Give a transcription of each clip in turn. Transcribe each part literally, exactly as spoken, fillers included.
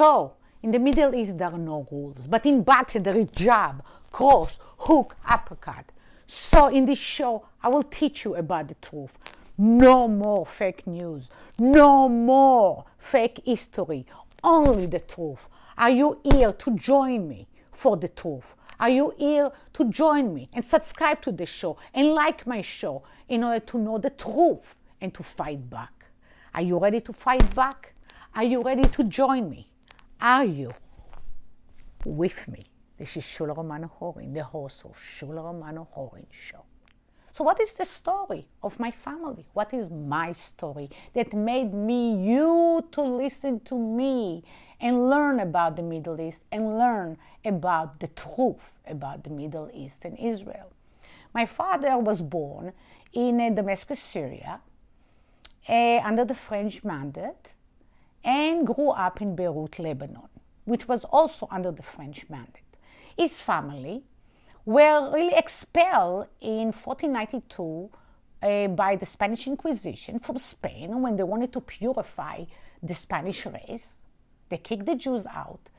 So, in the Middle East, there are no rules. But in boxing, there is jab, cross, hook, uppercut. So, in this show, I will teach you about the truth. No more fake news. No more fake history. Only the truth. Are you here to join me for the truth? Are you here to join me and subscribe to the show and like my show in order to know the truth and to fight back? Are you ready to fight back? Are you ready to join me? Are you with me? This is Shoula Romano Horing, the host of Shoula Romano Horing Show. So what is the story of my family? What is my story that made me, you, to listen to me and learn about the Middle East and learn about the truth about the Middle East and Israel? My father was born in uh, Damascus, Syria, uh, under the French mandate, and grew up in Beirut, Lebanon, which was also under the French mandate. His family were really expelled in fourteen ninety-two uh, by the Spanish Inquisition from Spain when they wanted to purify the Spanish race. They kicked the Jews out,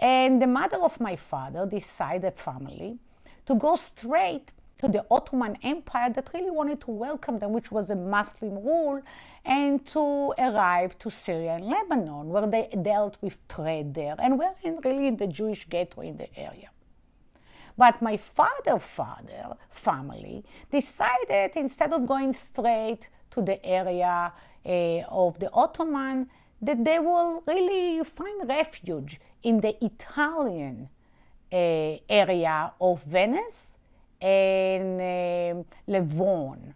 and the mother of my father decided, family, to go straight to the Ottoman Empire that really wanted to welcome them, which was a Muslim rule, and to arrive to Syria and Lebanon, where they dealt with trade there, and were in really in the Jewish ghetto in the area. But my father, father, family, decided instead of going straight to the area uh, of the Ottoman, that they will really find refuge in the Italian uh, area of Venice and uh, Livorno.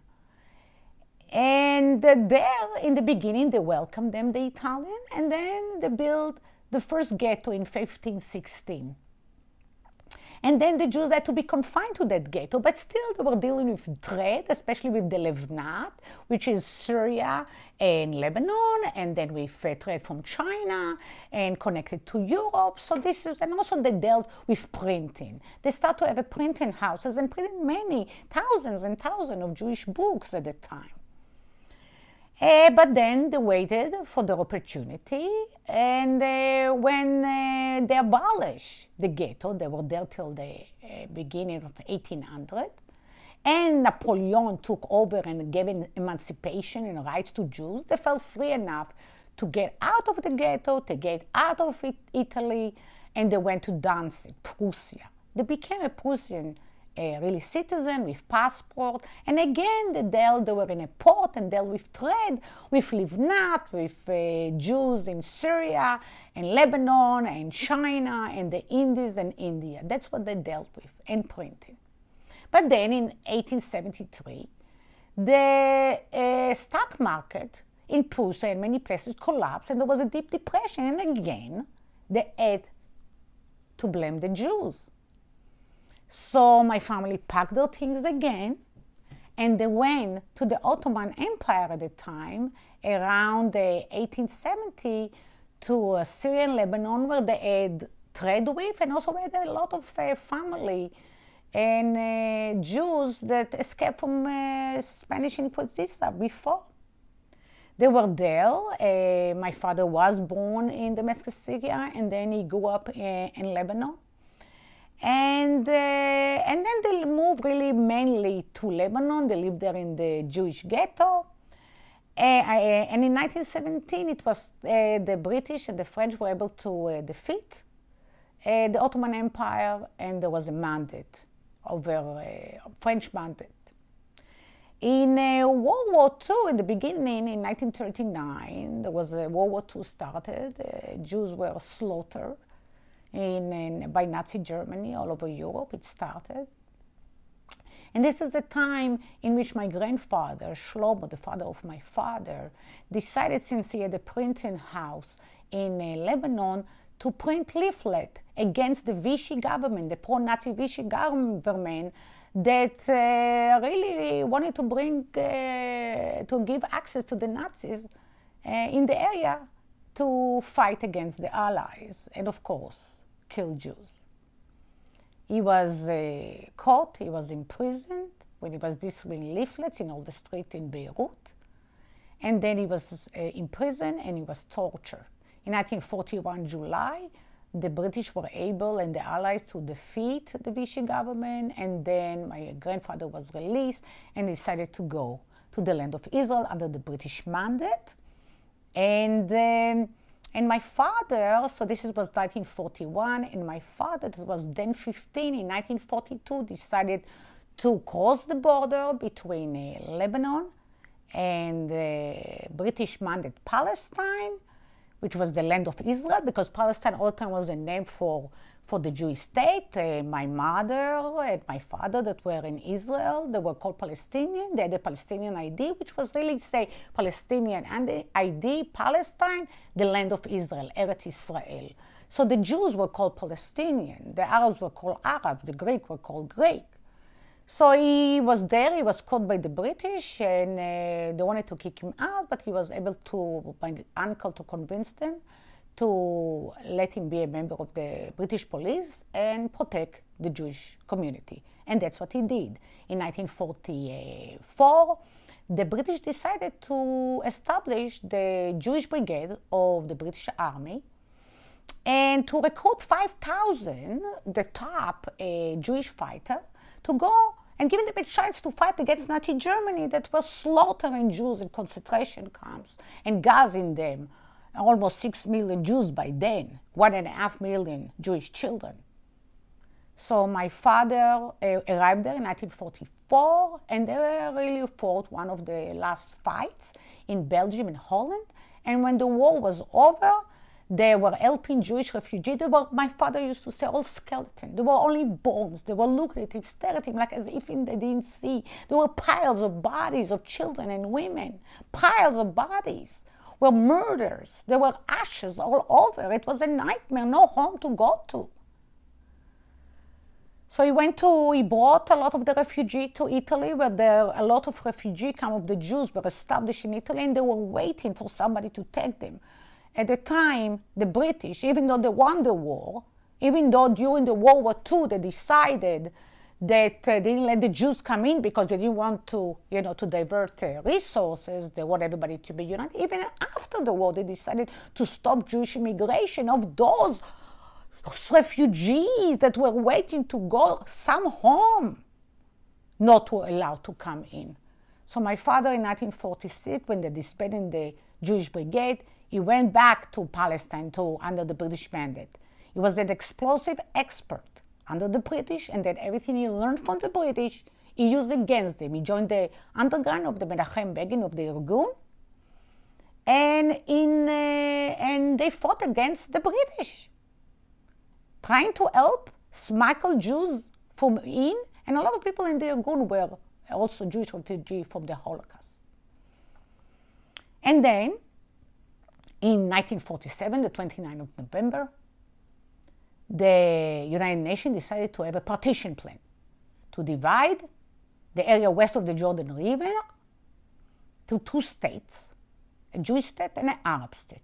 And uh, there, in the beginning, they welcomed them, the Italian, and then they built the first ghetto in fifteen sixteen. And then the Jews had to be confined to that ghetto, but still they were dealing with trade, especially with the Levnat, which is Syria and Lebanon, and then with uh, trade from China and connected to Europe. So this is, and also they dealt with printing. They start to have a printing houses and printed many thousands and thousands of Jewish books at the time. Uh, but then they waited for their opportunity, and uh, when uh, they abolished the ghetto, they were there till the uh, beginning of eighteen hundred, and Napoleon took over and gave emancipation and rights to Jews. They felt free enough to get out of the ghetto, to get out of it, Italy, and they went to Danzig, Prussia. They became a Prussian Uh, really citizen with passport, and again they dealt, they were in a port and dealt with trade, with Livnat, with uh, Jews in Syria and Lebanon and China and the Indies and India. That's what they dealt with, and printing. But then in eighteen seventy-three, the uh, stock market in Prussia and many places collapsed, and there was a deep depression, and again they had to blame the Jews. So my family packed their things again, and they went to the Ottoman Empire at the time, around uh, eighteen seventy, to uh, Syria and Lebanon, where they had trade with, and also had a lot of uh, family and uh, Jews that escaped from uh, Spanish Inquisition before. They were there. Uh, my father was born in Damascus, Syria, and then he grew up uh, in Lebanon. And, uh, and then they moved really mainly to Lebanon. They lived there in the Jewish ghetto. Uh, and in nineteen seventeen, it was uh, the British and the French were able to uh, defeat uh, the Ottoman Empire, and there was a mandate, over a uh, French mandate. In uh, World War Two, in the beginning, in nineteen thirty-nine, there was a World War Two started. Uh, Jews were slaughtered. In, in, by Nazi Germany, all over Europe it started. And this is the time in which my grandfather, Shlomo, the father of my father, decided, since he had a printing house in uh, Lebanon, to print leaflet against the Vichy government, the pro-Nazi Vichy government, that uh, really wanted to bring, uh, to give access to the Nazis uh, in the area, to fight against the Allies and, of course, kill Jews. He was uh, caught, he was imprisoned when he was distributing leaflets in all the streets in Beirut, and then he was uh, imprisoned and he was tortured. In nineteen forty-one, July, the British were able and the Allies to defeat the Vichy government, and then my grandfather was released and decided to go to the land of Israel under the British mandate. And um, and my father, so this was nineteen forty-one, and my father, that was then fifteen, in nineteen forty-two decided to cross the border between uh, Lebanon and uh, British mandate Palestine, which was the land of Israel, because Palestine all the time was a name for, for the Jewish state. Uh, my mother and my father that were in Israel, they were called Palestinian. They had a Palestinian I D, which was really, say, Palestinian I D, Palestine, the land of Israel, Eretz Israel. So the Jews were called Palestinian, the Arabs were called Arab, the Greek were called Greek. So he was there, he was caught by the British, and uh, they wanted to kick him out, but he was able to, my uncle, to convince them to let him be a member of the British police and protect the Jewish community. And that's what he did. In nineteen forty-four, the British decided to establish the Jewish Brigade of the British Army, and to recruit five thousand, the top uh, Jewish fighter, to go and give them a chance to fight against Nazi Germany that was slaughtering Jews in concentration camps and gassing them, almost six million Jews by then, one and a half million Jewish children. So my father uh, arrived there in nineteen forty-four, and they really fought one of the last fights in Belgium and Holland. And when the war was over, they were helping Jewish refugees. They were, my father used to say, all skeletons. They were only bones. They were lucrative, stared at him like as if they didn't see. There were piles of bodies of children and women. Piles of bodies were murders. There were ashes all over. It was a nightmare, no home to go to. So he went to, he brought a lot of the refugees to Italy, where there a lot of refugees come of the Jews were established in Italy, and they were waiting for somebody to take them. At the time, the British, even though they won the war, even though during the World War Two they decided that uh, they didn't let the Jews come in because they didn't want to, you know, to divert uh, resources, they want everybody to be united. Even after the war, they decided to stop Jewish immigration of those refugees that were waiting to go some home, not were allowed to come in. So my father in nineteen forty-six, when they disbanded the Jewish Brigade, he went back to Palestine too, under the British mandate. He was an explosive expert under the British, and then everything he learned from the British, he used against them. He joined the underground of the Menachem Begin of the Irgun, and, in, uh, and they fought against the British, trying to help smuggle Jews from in, and a lot of people in the Irgun were also Jewish refugees from the Holocaust. And then, in nineteen forty-seven, the twenty-ninth of November, the United Nations decided to have a partition plan to divide the area west of the Jordan River to two states, a Jewish state and an Arab state.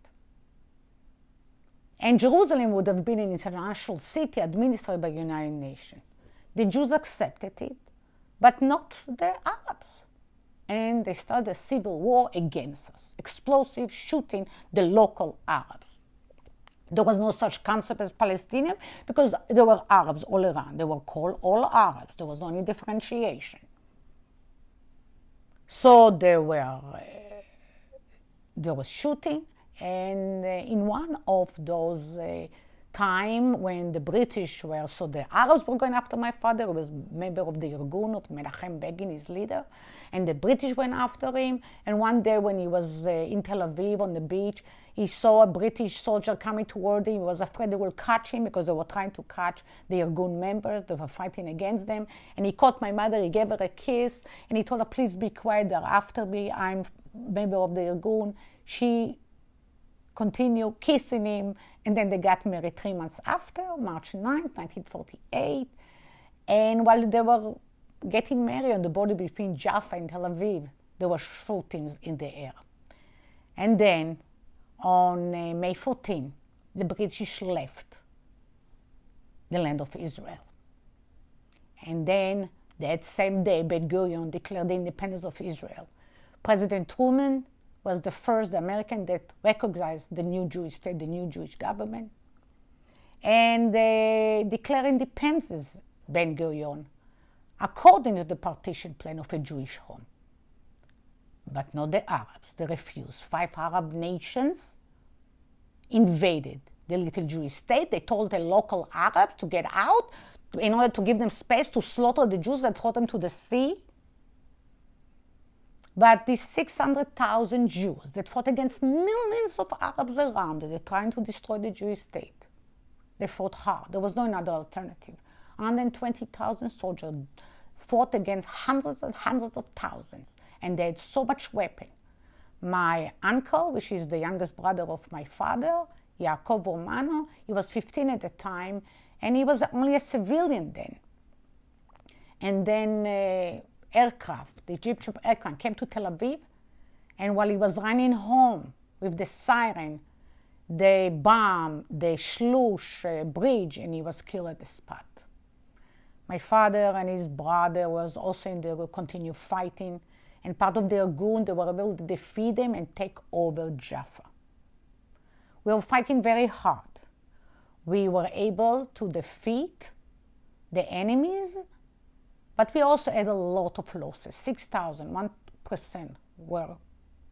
And Jerusalem would have been an international city administered by the United Nations. The Jews accepted it, but not the Arabs. And they started a civil war against us, explosive shooting the local Arabs. There was no such concept as Palestinian because there were Arabs all around. They were called all Arabs. There was no any differentiation. So there were, uh, there was shooting, and uh, in one of those uh, time when the British were, so the Arabs were going after my father, who was member of the Irgun, of Menachem Begin, his leader, and the British went after him. And one day when he was uh, in Tel Aviv on the beach, he saw a British soldier coming toward him. He was afraid they will catch him because they were trying to catch the Irgun members. They were fighting against them. And he caught my mother, he gave her a kiss, and he told her, please be quiet, they're after me, I'm member of the Irgun. She continued kissing him, and then they got married three months after, March ninth, nineteen forty-eight. And while they were getting married on the border between Jaffa and Tel Aviv, there were shootings in the air. And then on uh, May fourteenth, the British left the land of Israel. And then that same day, Ben-Gurion declared the independence of Israel. President Truman was the first American that recognized the new Jewish state, the new Jewish government. And they declared independence, Ben-Gurion, according to the partition plan of a Jewish home. But not the Arabs, they refused. Five Arab nations invaded the little Jewish state. They told the local Arabs to get out in order to give them space to slaughter the Jews and throw them to the sea. But these six hundred thousand Jews that fought against millions of Arabs around them, trying to destroy the Jewish state, they fought hard. There was no another alternative. one hundred twenty thousand soldiers fought against hundreds and hundreds of thousands, and they had so much weapon. My uncle, which is the youngest brother of my father, Yaakov Romano, he was fifteen at the time, and he was only a civilian then. And then uh, aircraft, the Egyptian aircraft came to Tel Aviv, and while he was running home with the siren, they bombed the Shlush uh, bridge, and he was killed at the spot. My father and his brother was also in there, will continue fighting, and part of their Irgun, they were able to defeat them and take over Jaffa. We were fighting very hard. We were able to defeat the enemies, but we also had a lot of losses. six thousand, one percent were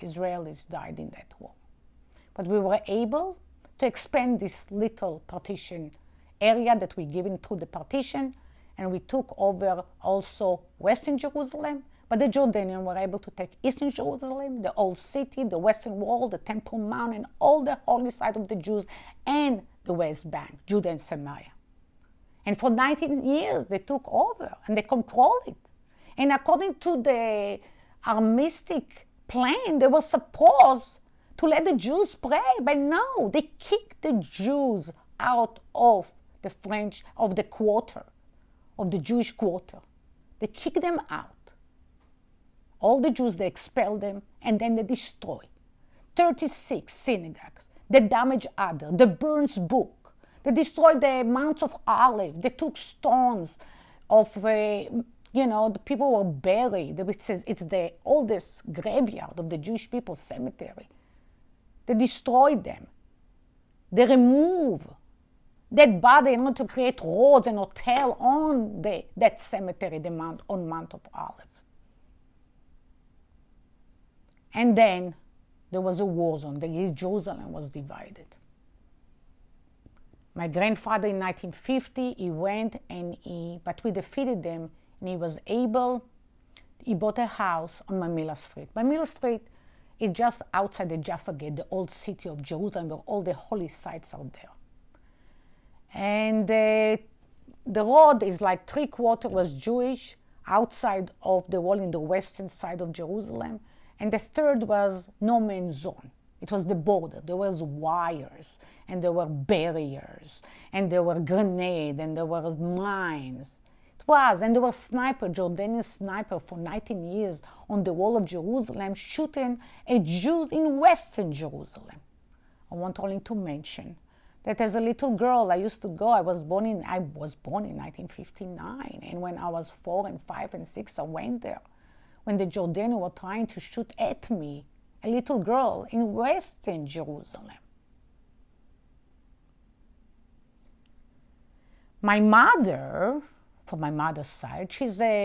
Israelis died in that war. But we were able to expand this little partition area that we given through the partition, and we took over also Western Jerusalem, but the Jordanians were able to take Eastern Jerusalem, the old city, the Western Wall, the Temple Mount, and all the holy site of the Jews, and the West Bank, Judah and Samaria. And for nineteen years, they took over, and they controlled it. And according to the armistic plan, they were supposed to let the Jews pray, but no, they kicked the Jews out of the French, of the quarter. of the Jewish quarter. They kicked them out. All the Jews, they expelled them, and then they destroyed thirty-six synagogues. They damaged others. They burned books. They destroyed the Mount of Olives. They took stones of, uh, you know, the people were buried. It is, it's the oldest graveyard of the Jewish people cemetery. They destroyed them. They removed that body in order to create roads and hotel on the, that cemetery, the Mount, on Mount of Olives. And then there was a war zone. The East Jerusalem was divided. My grandfather in nineteen fifty, he went and he, but we defeated them, and he was able, he bought a house on Mamilla Street. Mamilla Street is just outside the Jaffa Gate, the old city of Jerusalem, where all the holy sites are there. And uh, the road is like three quarters was Jewish outside of the wall in the western side of Jerusalem. And the third was no man's zone. It was the border. There was wires, and there were barriers, and there were grenades, and there were mines. It was, and there were sniper, Jordanian sniper for nineteen years on the wall of Jerusalem shooting at Jews in western Jerusalem. I want only to mention that as a little girl, I used to go. I was born in I was born in nineteen fifty-nine, and when I was four and five and six, I went there. When the Jordanians were trying to shoot at me, a little girl in Western Jerusalem. My mother, from my mother's side, she's a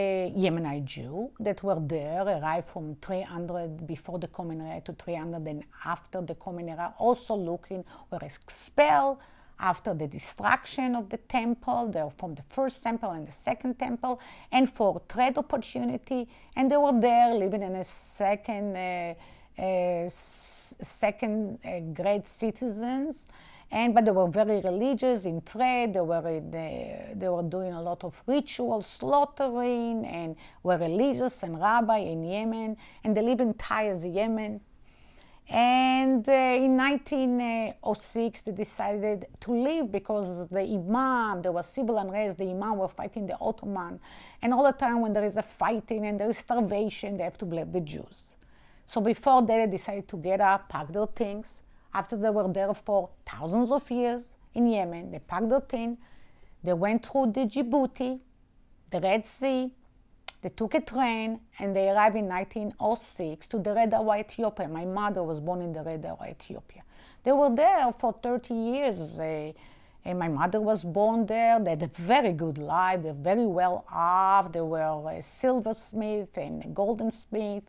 Yemenite Jew that were there, arrived from three hundred before the Common Era to three hundred and after the Common Era, also looking, were expelled after the destruction of the temple. They were from the first temple and the second temple, and for trade opportunity, and they were there living in a second, uh, uh, second uh, grade citizens. And, but they were very religious in trade, they were, in the, they were doing a lot of ritual slaughtering, and were religious and rabbi in Yemen, and they live in Taiz, Yemen. And uh, in nineteen oh six, they decided to leave because the imam, there was civil unrest, the imam were fighting the Ottoman, and all the time when there is a fighting and there is starvation, they have to blame the Jews. So before that, they decided to get up, pack their things. After they were there for thousands of years in Yemen, they packed their tin, they went through the Djibouti, the Red Sea, They took a train and they arrived in nineteen oh six to the Red Awa, Ethiopia. My mother was born in the Red Awa, Ethiopia. They were there for thirty years. They, and my mother was born there. They had a very good life. They were very well off. They were a silversmith and a goldsmith.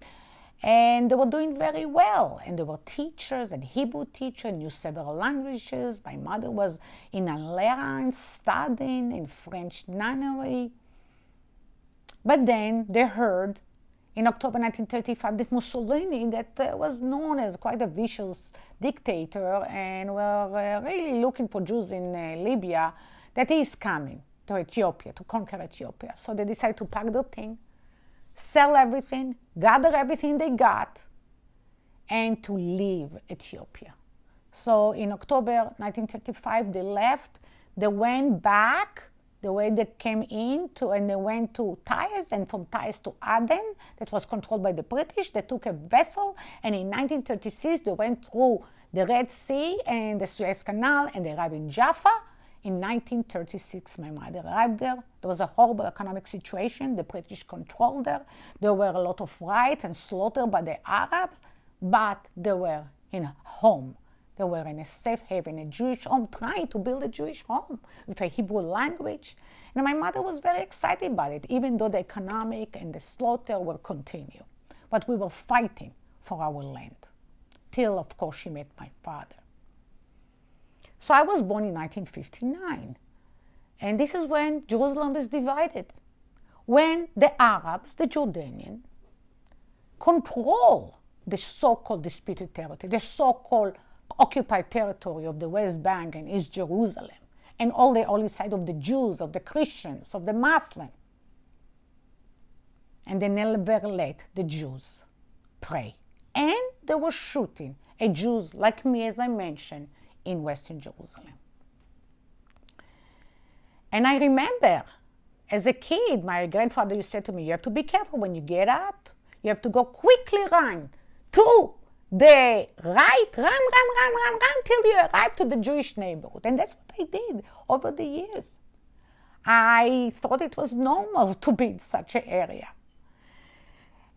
And they were doing very well. And they were teachers, and Hebrew teacher, knew several languages. My mother was in Anleran studying in French nunnery. But then they heard in October nineteen thirty-five that Mussolini, that uh, was known as quite a vicious dictator and were uh, really looking for Jews in uh, Libya, that he is coming to Ethiopia, to conquer Ethiopia. So they decided to pack the thing, sell everything, gather everything they got, and to leave Ethiopia. So in October nineteen thirty-five, they left. They went back the way they came in, to, and they went to Taiz, and from Taiz to Aden, that was controlled by the British. They took a vessel, and in nineteen thirty-six, they went through the Red Sea and the Suez Canal, and they arrived in Jaffa. In nineteen thirty-six, my mother arrived there. There was a horrible economic situation. The British controlled there. There were a lot of riots and slaughter by the Arabs, but they were in a home. They were in a safe haven, a Jewish home, trying to build a Jewish home with a Hebrew language. And my mother was very excited about it, even though the economic and the slaughter will continue. But we were fighting for our land, till, of course, she met my father. So I was born in nineteen fifty-nine. And this is when Jerusalem is divided, when the Arabs, the Jordanians, control the so-called disputed territory, the so-called occupied territory of the West Bank and East Jerusalem, and all the holy site of the Jews, of the Christians, of the Muslims. And they never let the Jews pray. And they were shooting at Jews like me, as I mentioned, in Western Jerusalem. And I remember, as a kid, my grandfather used to say to me, you have to be careful when you get out. You have to go quickly, run to the right, run, run, run, run, run, till you arrive to the Jewish neighborhood. And that's what I did over the years. I thought it was normal to be in such an area.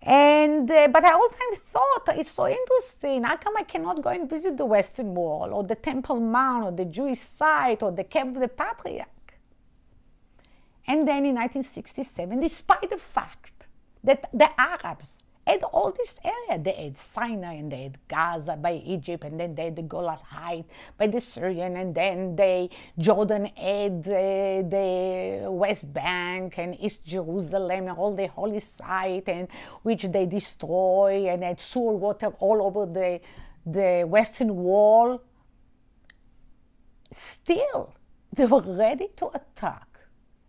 And, uh, but I all the time thought, it's so interesting, how come I cannot go and visit the Western Wall, or the Temple Mount, or the Jewish site, or the Camp of the Patriarch? And then in nineteen sixty-seven, despite the fact that the Arabs had all this area. They had Sinai, and they had Gaza by Egypt, and then they had the Golan Heights by the Syrian, and then they Jordan had uh, the West Bank and East Jerusalem, and all the holy site, and which they destroy, and had sewer water all over the, the Western Wall. Still, they were ready to attack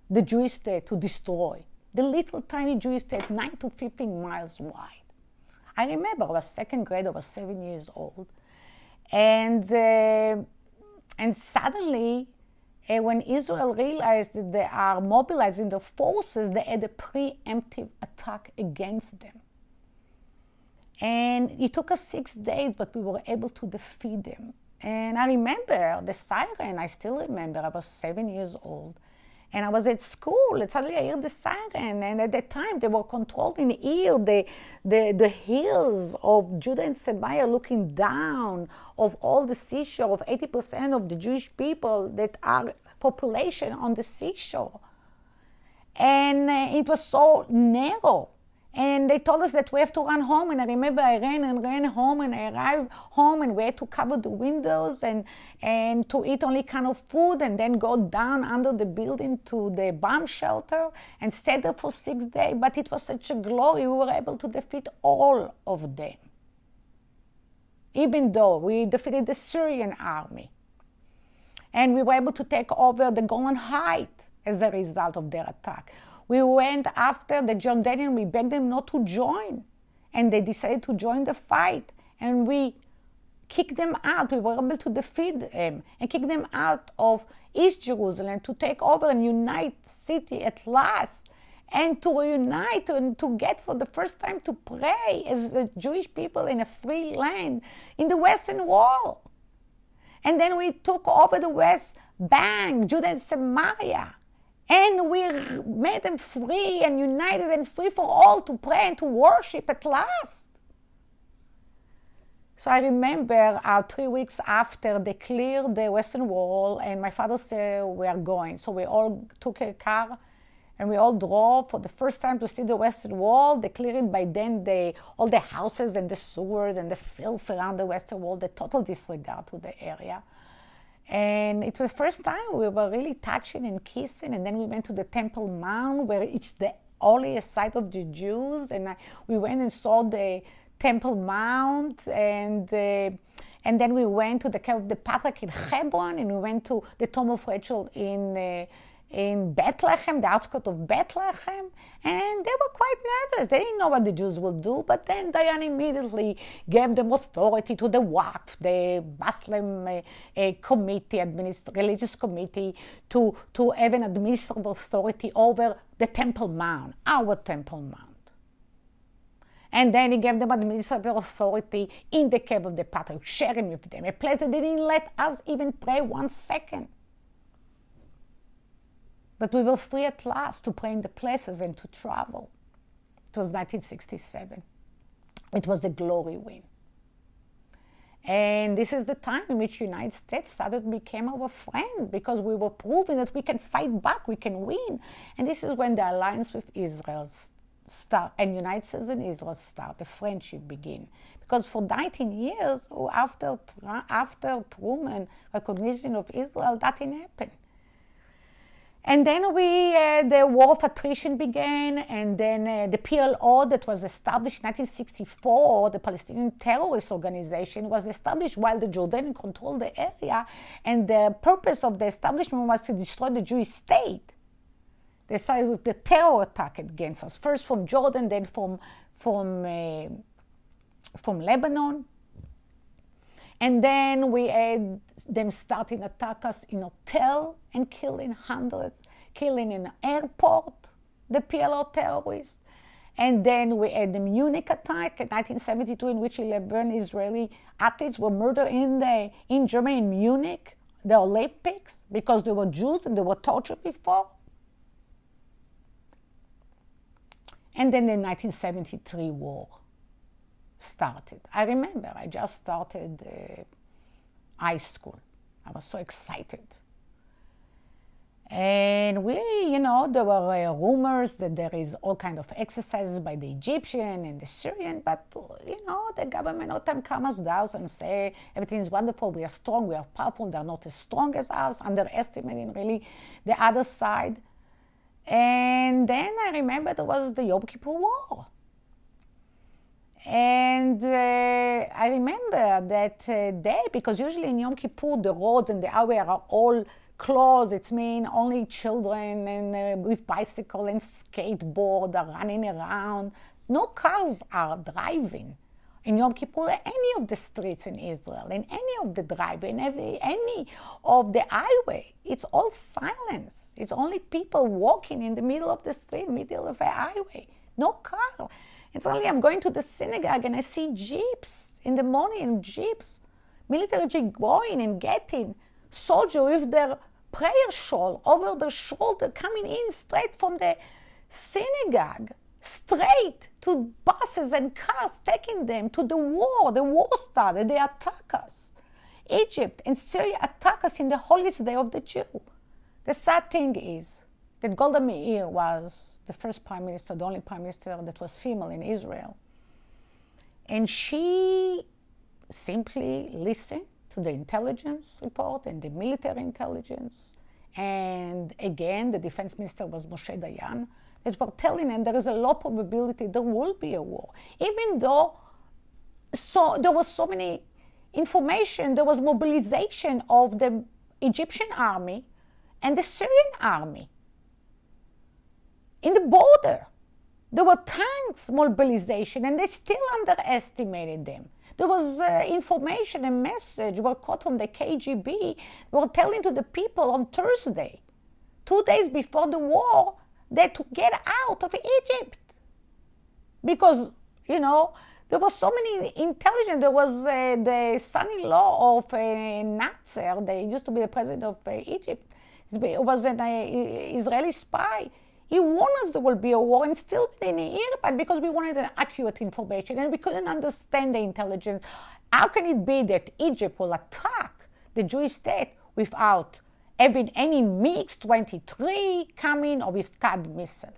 the Jewish state, to destroy the little tiny Jewish state, nine to fifteen miles wide. I remember I was second grade, I was seven years old. And, uh, and suddenly, uh, when Israel realized that they are mobilizing the forces, they had a preemptive attack against them. And it took us six days, but we were able to defeat them. And I remember the siren, I still remember, I was seven years old. And I was at school, and suddenly I heard the siren, and at that time they were controlling here the, the, the hills of Judah and Samaria, looking down of all the seashore, of eighty percent of the Jewish people that are population on the seashore. And uh, it was so narrow. And they told us that we have to run home, and I remember I ran and ran home, and I arrived home, and we had to cover the windows and, and to eat only kind of food, and then go down under the building to the bomb shelter and stay there for six days. But it was such a glory. We were able to defeat all of them, even though we defeated the Syrian army. And we were able to take over the Golan Heights as a result of their attack. We went after the Jordanians, we begged them not to join, and they decided to join the fight, and we kicked them out. We were able to defeat them and kick them out of East Jerusalem, to take over and unite city at last, and to reunite and to get for the first time to pray as the Jewish people in a free land in the Western Wall. And then we took over the West Bank, Judah and Samaria. and we made them free and united and free for all to pray and to worship at last. So I remember uh, three weeks after they cleared the Western Wall, and my father said, we are going. So we all took a car and we all drove for the first time to see the Western Wall. They cleared it by then, they, all the houses and the sewers and the filth around the Western Wall, the total disregard to the area. And it was the first time we were really touching and kissing, and then we went to the Temple Mount, where it's the holiest site of the Jews, and I, we went and saw the Temple Mount, and, uh, and then we went to the cave of the Patriarch in Hebron, and we went to the tomb of Rachel in, uh, in Bethlehem, the outskirts of Bethlehem, and they were quite nervous. They didn't know what the Jews will do, but then Dayan immediately gave them authority to the Waqf, the Muslim uh, uh, committee, religious committee, to, to have an administrative authority over the Temple Mount, our Temple Mount. And then he gave them administrative authority in the cave of the Patriarch, sharing with them a place that they didn't let us even pray one second. But we were free at last to pray in the places and to travel. It was nineteen sixty-seven. It was the glory win. And this is the time in which the United States started to become our friend, because we were proving that we can fight back, we can win. And this is when the alliance with Israel start, and United States and Israel start, the friendship begin. Because for nineteen years, after, after Truman recognition of Israel, that didn't happen. And then we, uh, the war of attrition began, and then uh, the P L O that was established in nineteen sixty-four, the Palestinian terrorist organization, was established while the Jordanians controlled the area, and the purpose of the establishment was to destroy the Jewish state. They started with the terror attack against us, first from Jordan, then from, from, uh, from Lebanon. And then we had them starting to attack us in hotels and killing hundreds, killing in an airport, the P L O terrorists. And then we had the Munich attack in nineteen seventy-two, in which eleven Israeli athletes were murdered in, the, in Germany, in Munich, the Olympics, because they were Jews and they were tortured before. And then the nineteen seventy-three war started. I remember I just started uh, high school. I was so excited. And we, you know, there were uh, rumors that there is all kind of exercises by the Egyptian and the Syrian, but, you know, the government all time calm us down and say, everything is wonderful, we are strong, we are powerful, they are not as strong as us, underestimating really the other side. And then I remember there was the Yom Kippur War. And uh, I remember that uh, day, because usually in Yom Kippur, the roads and the highway are all closed. It's mean only children and, uh, with bicycle and skateboard are running around. No cars are driving in Yom Kippur, any of the streets in Israel, in any of the driveway, in every, any of the highway. It's all silence. It's only people walking in the middle of the street, middle of a highway. No car. And suddenly I'm going to the synagogue and I see jeeps in the morning, jeeps, military jeep going and getting soldiers with their prayer shawl over their shoulder, coming in straight from the synagogue, straight to buses and cars, taking them to the war. The war started, they attack us. Egypt and Syria attack us in the holiest day of the Jew. The sad thing is that Golda Meir was the first prime minister, the only prime minister that was female in Israel. And she simply listened to the intelligence report and the military intelligence. And again, the defense minister was Moshe Dayan. They were telling him there is a low probability there will be a war. Even though so, there was so many information, there was mobilization of the Egyptian army and the Syrian army. In the border, there were tanks mobilization, and they still underestimated them. There was uh, information and message were caught from the K G B. They were telling to the people on Thursday, two days before the war, that to get out of Egypt. Because, you know, There was so many intelligence. There was uh, the son-in-law of uh, Nasser, they used to be the president of uh, Egypt. It was an uh, Israeli spy. He warned us there will be a war, and still within a year, but because we wanted an accurate information and we couldn't understand the intelligence. How can it be that Egypt will attack the Jewish state without having any MiG twenty-three coming or with Scud missile?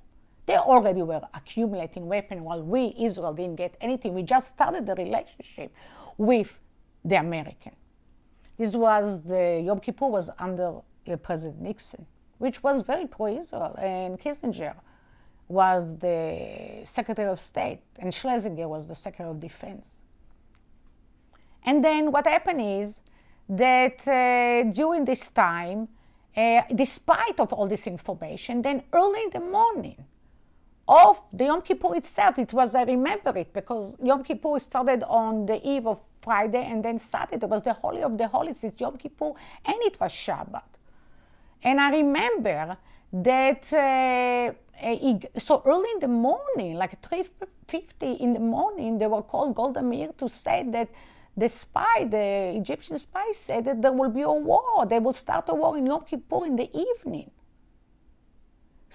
They already were accumulating weapons while we, Israel, didn't get anything. We just started the relationship with the American. This was the Yom Kippur was under uh, President Nixon, which was very pro-Israel, and Kissinger was the Secretary of State, and Schlesinger was the Secretary of Defense. And then what happened is that uh, during this time, uh, despite of all this information, then early in the morning of the Yom Kippur itself, it was, I remember it, because Yom Kippur started on the eve of Friday, and then Saturday was the Holy of the Holies, it's Yom Kippur, and it was Shabbat. And I remember that uh, uh, so early in the morning, like three fifty in the morning, they were called Golda Meir to say that the spy, the Egyptian spy, said that there will be a war. They will start a war in Yom Kippur in the evening.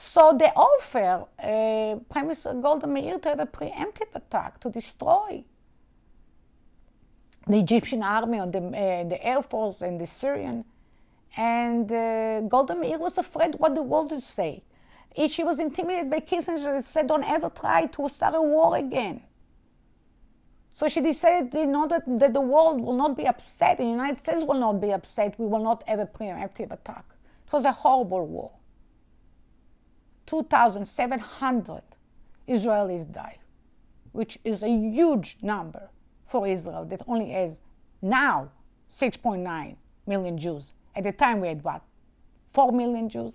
So they offer uh, Prime Minister Golda Meir to have a preemptive attack to destroy the Egyptian army or the, uh, the Air Force and the Syrian. And uh, Golda Meir was afraid what the world would say. She was intimidated by Kissinger and said, don't ever try to start a war again. So she decided, you know, that, that the world will not be upset, the United States will not be upset, we will not have a preemptive attack. It was a horrible war. two thousand seven hundred Israelis died, which is a huge number for Israel that only has now six point nine million Jews. At the time we had what, four million Jews?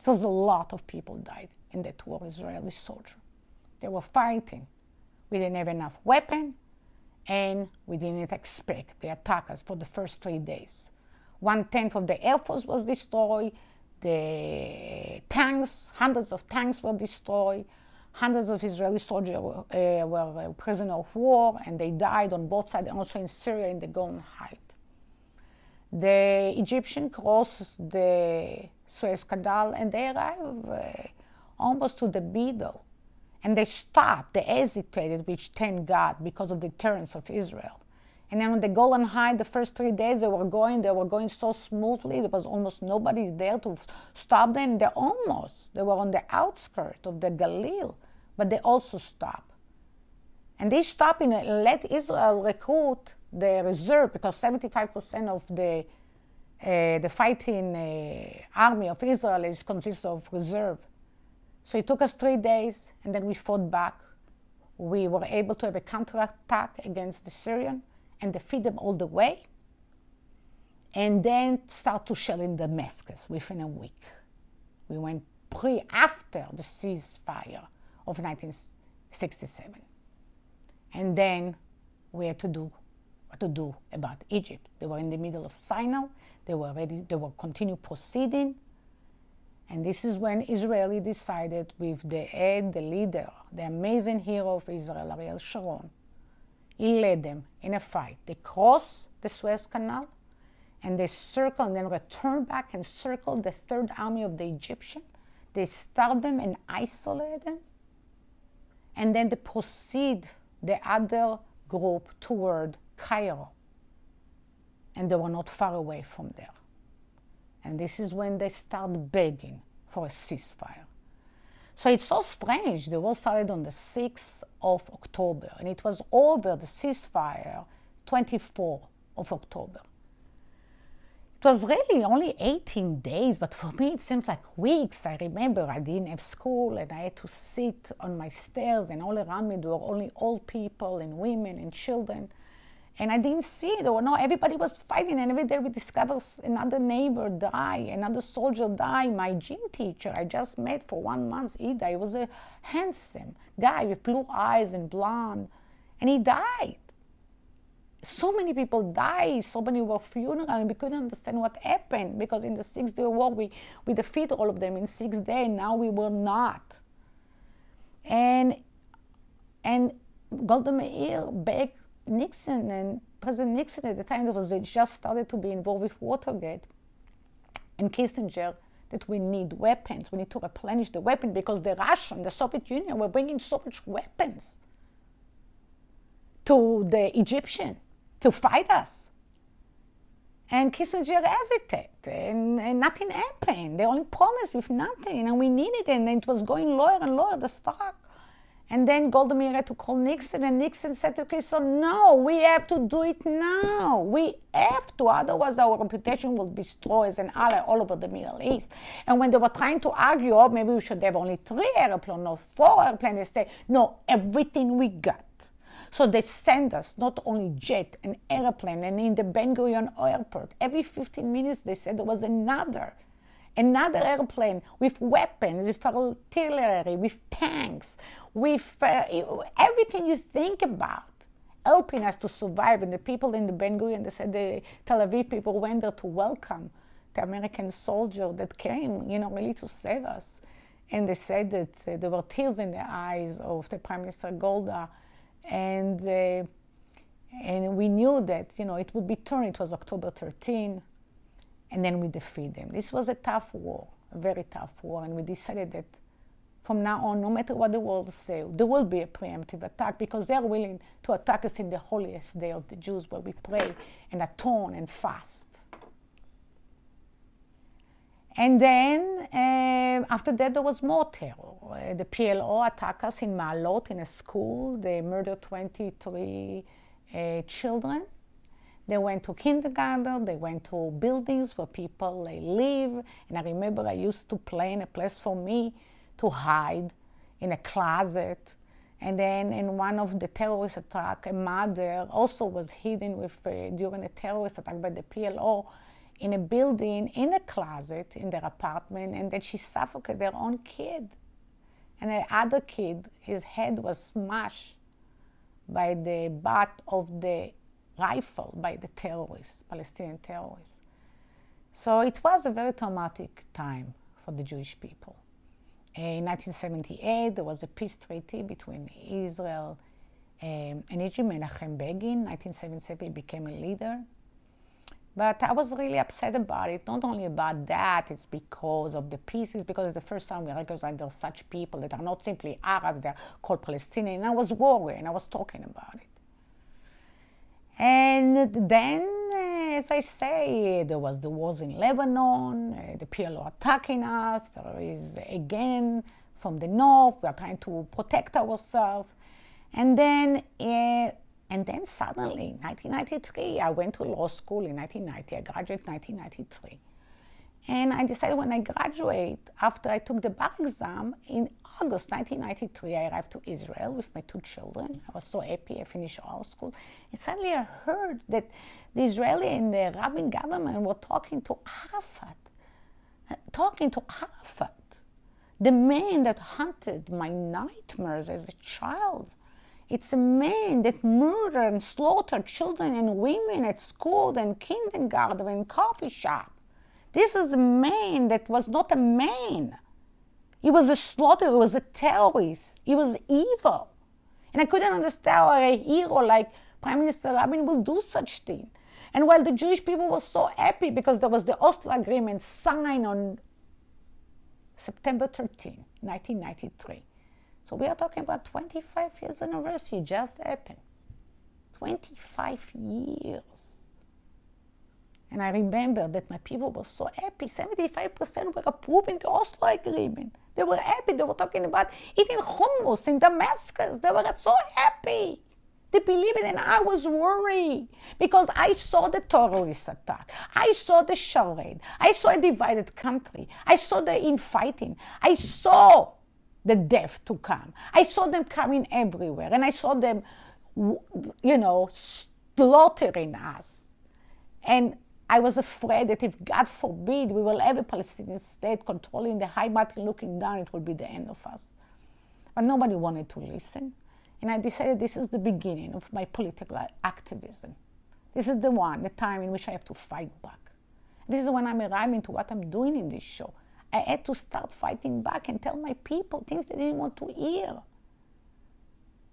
It was a lot of people died in that war, Israeli soldiers. They were fighting. We didn't have enough weapon, and we didn't expect the attackers for the first three days. one-tenth of the Air Force was destroyed, the tanks, hundreds of tanks were destroyed, hundreds of Israeli soldiers were, uh, were prisoners of war, and they died on both sides, and also in Syria in the Golan Heights. The Egyptian crossed the Suez Canal, and they arrived uh, almost to the middle. And they stopped, they hesitated, which thank God, because of the deterrence of Israel. And then on the Golan Heights, the first three days they were going, they were going so smoothly, there was almost nobody there to stop them. They almost, they were on the outskirts of the Galil, but they also stopped. And they stopped and let Israel recruit the reserve, because seventy-five percent of the, uh, the fighting uh, army of Israel is, consists of reserve. So it took us three days, and then we fought back. We were able to have a counterattack against the Syrian and defeat them all the way, and then start to shell in Damascus within a week. We went pre after the ceasefire of nineteen sixty-seven. And then we had to do what to do about Egypt. They were in the middle of Sinai. They were ready, they were continue proceeding. And this is when Israeli decided with the head, the leader, the amazing hero of Israel, Ariel Sharon. He led them in a fight. They crossed the Suez Canal, and they circled and then returned back and circled the Third Army of the Egyptian. They starved them and isolated them. And then they proceed the other group toward Cairo. And they were not far away from there. And this is when they start begging for a ceasefire. So it's so strange. The war started on the sixth of October, and it was over, the ceasefire, twenty-fourth of October. It was really only eighteen days, but for me it seems like weeks. I remember I didn't have school, and I had to sit on my stairs, and all around me there were only old people and women and children. And I didn't see it, or no, everybody was fighting, and every day we discover another neighbor die, another soldier die. My gym teacher I just met for one month, he died. He was a handsome guy with blue eyes and blonde, and he died. So many people died, so many were funeral, and we couldn't understand what happened, because in the Six-Day War, we, we defeated all of them in six days, now we were not. And, and Golda Meir begged Nixon, and President Nixon at the time, because they just started to be involved with Watergate, and Kissinger, that we need weapons, we need to replenish the weapon, because the Russian, the Soviet Union were bringing so much weapons to the Egyptian to fight us. And Kissinger hesitated, and, and nothing happened. They only promised with nothing, and we needed it, and it was going lower and lower, the stock. And then Golda Meir had to call Nixon, and Nixon said to Kissinger, no, we have to do it now. We have to, otherwise our reputation will be destroyed as an ally all over the Middle East. And when they were trying to argue, oh, maybe we should have only three airplanes, not four airplanes, they said, no, everything we got. So they send us not only jet and airplane, and in the Ben-Gurion airport, every fifteen minutes they said there was another. Another airplane with weapons, with artillery, with tanks, with uh, everything you think about, helping us to survive. And the people in the Ben-Gurion, they said the Tel Aviv people went there to welcome the American soldier that came, you know, really to save us. And they said that uh, there were tears in the eyes of the Prime Minister Golda, and, uh, and we knew that, you know, it would be turned. It was October thirteenth. And then we defeat them. This was a tough war, a very tough war, and we decided that from now on, no matter what the world says, there will be a preemptive attack, because they're willing to attack us in the holiest day of the Jews, where we pray and atone and fast. And then uh, after that, there was more terror. Uh, the P L O attacked us in Maalot, in a school. They murdered twenty-three uh, children. They went to kindergarten, they went to buildings where people they live. And I remember I used to play in a place for me to hide in a closet. And then in one of the terrorist attacks, a mother also was hidden with, uh, during a terrorist attack by the P L O in a building, in a closet, in their apartment, and then she suffocated their own kid. And the other kid, his head was smashed by the butt of the rifle by the terrorists, Palestinian terrorists. So it was a very traumatic time for the Jewish people. In nineteen seventy-eight, there was a peace treaty between Israel and Egypt. Menachem Begin, nineteen seventy-seven, became a leader. But I was really upset about it, not only about that, it's because of the peace, it's because it's the first time we recognize there are such people that are not simply Arab, they're called Palestinian. And I was worried, and I was talking about it. And then, uh, as I say, there was the wars in Lebanon, uh, the P L O attacking us, there is again from the north, we are trying to protect ourselves. And then, uh, and then suddenly, in nineteen ninety-three, I went to law school in nineteen ninety, I graduated in nineteen ninety-three. And I decided when I graduate, after I took the bar exam, in August nineteen ninety-three, I arrived to Israel with my two children. I was so happy, I finished law school. And suddenly I heard that the Israeli and the Rabin government were talking to Arafat, uh, talking to Arafat, the man that haunted my nightmares as a child. It's a man that murdered and slaughtered children and women at school and kindergarten and coffee shop. This is a man that was not a man. He was a slaughterer, he was a terrorist, he was evil. And I couldn't understand how a hero like Prime Minister Rabin will do such thing. And while the Jewish people were so happy because there was the Oslo Agreement signed on September thirteenth, nineteen ninety-three. So we are talking about twenty-five years anniversary, just happened. twenty-five years. And I remember that my people were so happy. seventy-five percent were approving the Oslo Agreement. They were happy. They were talking about eating hummus in Damascus. They were so happy. They believed it, and I was worried because I saw the terrorist attack. I saw the charade. I saw a divided country. I saw the infighting. I saw the death to come. I saw them coming everywhere, and I saw them, you know, slaughtering us. And I was afraid that if, God forbid, we will have a Palestinian state controlling the high mountain looking down, it will be the end of us. But nobody wanted to listen. And I decided this is the beginning of my political activism. This is the one, the time in which I have to fight back. This is when I'm arriving to what I'm doing in this show. I had to start fighting back and tell my people things they didn't want to hear.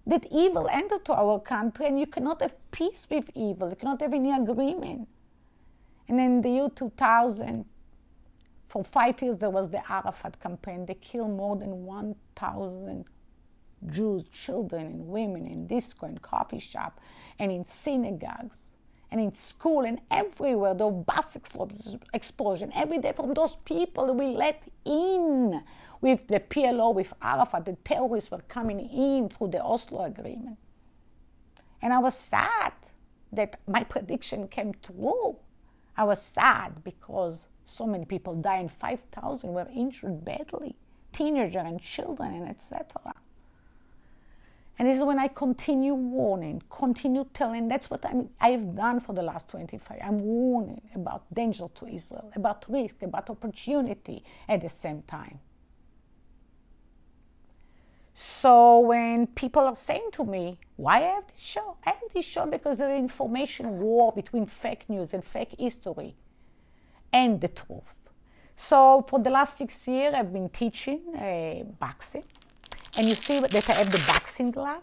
that evil entered to our country, and you cannot have peace with evil. You cannot have any agreement. And then in the year two thousand, for five years, there was the Arafat campaign. They killed more than one thousand Jews, children and women, in disco and coffee shop, and in synagogues, and in school, and everywhere. There were bus explosion every day from those people we let in with the P L O, with Arafat. The terrorists were coming in through the Oslo agreement. And I was sad that my prediction came true. I was sad because so many people died and five thousand were injured badly, teenagers and children, and et cetera. And this is when I continue warning, continue telling. That's what I'm, I've done for the last twenty-five. I'm warning about danger to Israel, about risk, about opportunity at the same time. So when people are saying to me, why I have this show? I have this show because there is information war between fake news and fake history and the truth. So for the last six years, I've been teaching uh, boxing. And you see that I have the boxing glove.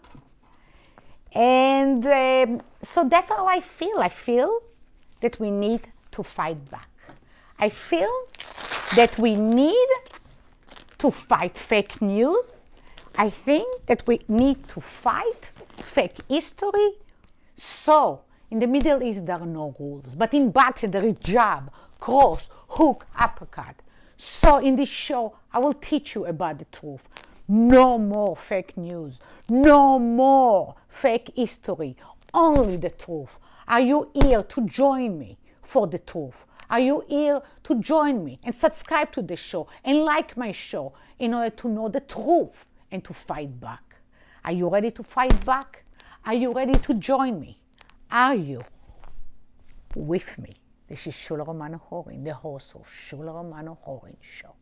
And um, so that's how I feel. I feel that we need to fight back. I feel that we need to fight fake news. I think that we need to fight fake history. So in the Middle East, there are no rules. But in boxing, there is jab, cross, hook, uppercut. So in this show, I will teach you about the truth. No more fake news, no more fake history, only the truth. Are you here to join me for the truth? Are you here to join me and subscribe to the show and like my show in order to know the truth and to fight back? Are you ready to fight back? Are you ready to join me? Are you with me? This is Shoula Romano Horing, the host of Shoula Romano Horing Show.